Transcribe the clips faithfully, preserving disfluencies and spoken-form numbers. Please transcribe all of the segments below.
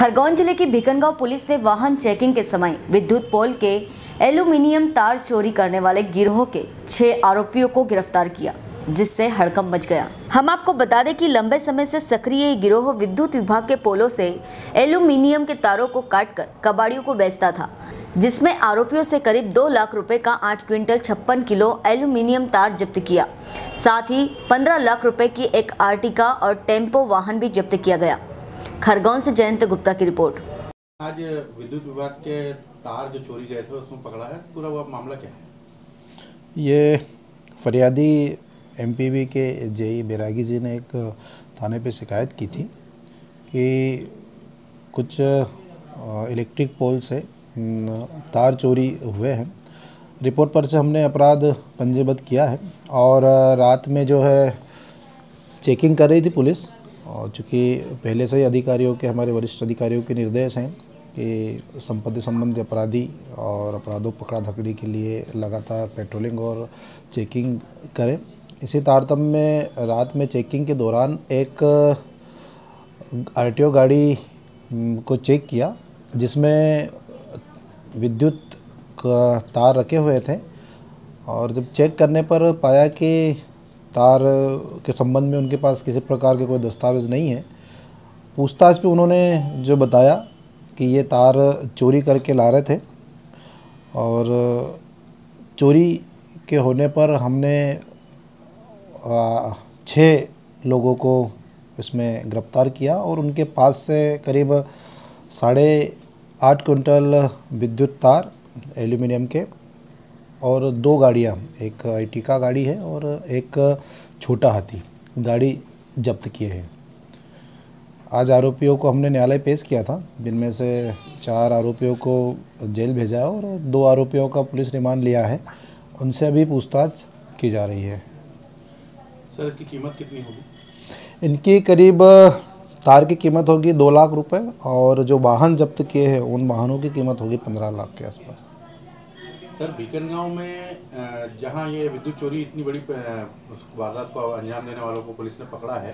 खरगोन जिले की भीकनगांव पुलिस ने वाहन चेकिंग के समय विद्युत पोल के एल्यूमिनियम तार चोरी करने वाले गिरोह के छह आरोपियों को गिरफ्तार किया, जिससे हड़कंप मच गया। हम आपको बता दें कि लंबे समय से सक्रिय गिरोह विद्युत विभाग के पोलों से एल्यूमिनियम के तारों को काटकर कबाड़ियों को बेचता था, जिसमें आरोपियों से करीब दो लाख रुपए का आठ क्विंटल छप्पन किलो एल्यूमिनियम तार जब्त किया। साथ ही पंद्रह लाख रुपए की एक आर्टिका और टेम्पो वाहन भी जब्त किया गया। खरगोन से जयंत गुप्ता की रिपोर्ट। आज विद्युत विभाग के तार जो चोरी गए थे उसमें पकड़ा है, पूरा वो मामला क्या है? ये फरियादी एम पी वी के जेई बैरागी जी ने एक थाने पे शिकायत की थी कि कुछ इलेक्ट्रिक पोल से तार चोरी हुए हैं। रिपोर्ट पर से हमने अपराध पंजीबद्ध किया है और रात में जो है चेकिंग कर रही थी पुलिस, और चूँकि पहले से ही अधिकारियों के हमारे वरिष्ठ अधिकारियों के निर्देश हैं कि संपत्ति संबंधी अपराधी और अपराधों पकड़ा धकड़ी के लिए लगातार पेट्रोलिंग और चेकिंग करें। इसी तारतम्य में रात में चेकिंग के दौरान एक आरटीओ गाड़ी को चेक किया, जिसमें विद्युत तार रखे हुए थे, और जब चेक करने पर पाया कि तार के संबंध में उनके पास किसी प्रकार के कोई दस्तावेज़ नहीं है। पूछताछ पे उन्होंने जो बताया कि ये तार चोरी करके ला रहे थे, और चोरी के होने पर हमने छः लोगों को इसमें गिरफ्तार किया और उनके पास से करीब साढ़े आठ क्विंटल विद्युत तार एल्यूमिनियम के और दो गाड़ियाँ, एक आर्टिका गाड़ी है और एक छोटा हाथी गाड़ी जब्त किए हैं। आज आरोपियों को हमने न्यायालय पेश किया था, जिनमें से चार आरोपियों को जेल भेजा है और दो आरोपियों का पुलिस रिमांड लिया है। उनसे अभी पूछताछ की जा रही है। सर, इसकी कीमत कितनी होगी? इनकी करीब तार की कीमत होगी दो लाख रुपए और जो वाहन जब्त किए हैं उन वाहनों की कीमत होगी पंद्रह लाख के आसपास। सर, भीकनगांव में जहां ये विद्युत चोरी इतनी बड़ी वारदात को अंजाम देने वालों को पुलिस ने पकड़ा है,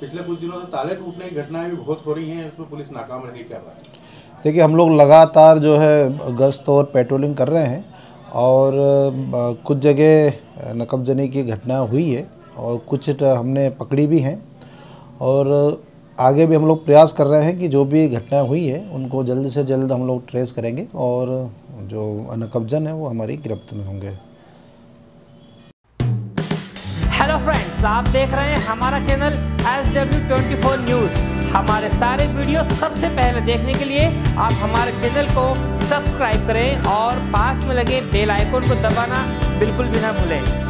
पिछले कुछ दिनों से ताले टूटने की घटनाएं भी बहुत हो रही हैं, उसमें पुलिस नाकाम रही, क्या बात है? देखिए, हम लोग लगातार जो है गश्त और पेट्रोलिंग कर रहे हैं और कुछ जगह नकबजनी की घटना हुई है और कुछ हमने पकड़ी भी हैं, और आगे भी हम लोग प्रयास कर रहे हैं कि जो भी घटना हुई है उनको जल्द से जल्द हम लोग ट्रेस करेंगे और जो अनकब्जन है वो हमारी गिरफ्त में होंगे। हेलो फ्रेंड्स, आप देख रहे हैं हमारा channel SW twenty four news. हमारे सारे वीडियो सबसे पहले देखने के लिए आप हमारे चैनल को सब्सक्राइब करें और पास में लगे बेल आइकन को दबाना बिल्कुल भी ना भूलें।